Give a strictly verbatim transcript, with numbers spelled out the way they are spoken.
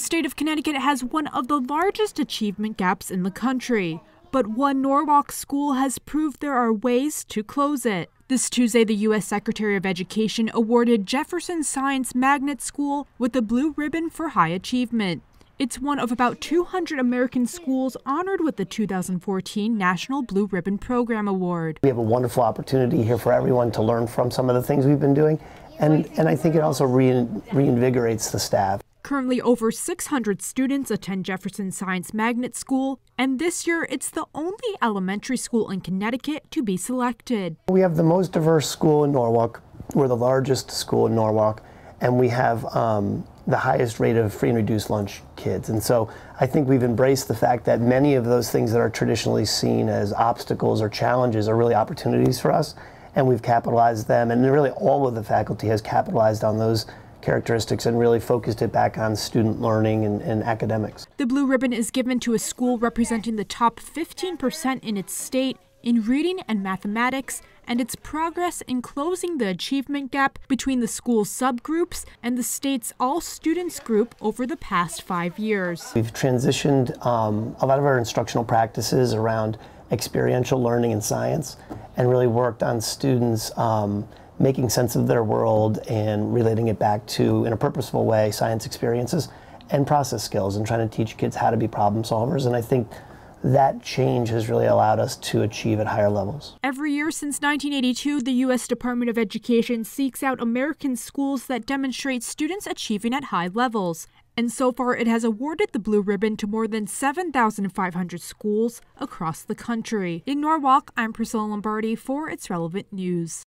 state of Connecticut has one of the largest achievement gaps in the country. But one Norwalk school has proved there are ways to close it. This Tuesday, the U S Secretary of Education awarded Jefferson Science Magnet School with the Blue Ribbon for High Achievement. It's one of about two hundred American schools honored with the two thousand fourteen National Blue Ribbon Program Award. We have a wonderful opportunity here for everyone to learn from some of the things we've been doing, and, and I think it also rein, reinvigorates the staff. Currently, over six hundred students attend Jefferson Science Magnet School, and this year it's the only elementary school in Connecticut to be selected. We have the most diverse school in Norwalk. We're the largest school in Norwalk, and we have um, the highest rate of free and reduced lunch kids. And so I think we've embraced the fact that many of those things that are traditionally seen as obstacles or challenges are really opportunities for us, and we've capitalized them, and really all of the faculty has capitalized on those characteristics and really focused it back on student learning and, and academics. The Blue Ribbon is given to a school representing the top fifteen percent in its state in reading and mathematics, and its progress in closing the achievement gap between the school subgroups and the state's all students group over the past five years. We've transitioned um, a lot of our instructional practices around experiential learning and science, and really worked on students um, making sense of their world and relating it back to, in a purposeful way, science experiences and process skills, and trying to teach kids how to be problem solvers. And I think that change has really allowed us to achieve at higher levels. Every year since nineteen eighty-two, the U S Department of Education seeks out American schools that demonstrate students achieving at high levels. And so far, it has awarded the Blue Ribbon to more than seven thousand five hundred schools across the country. In Norwalk, I'm Priscilla Lombardi for It's Relevant News.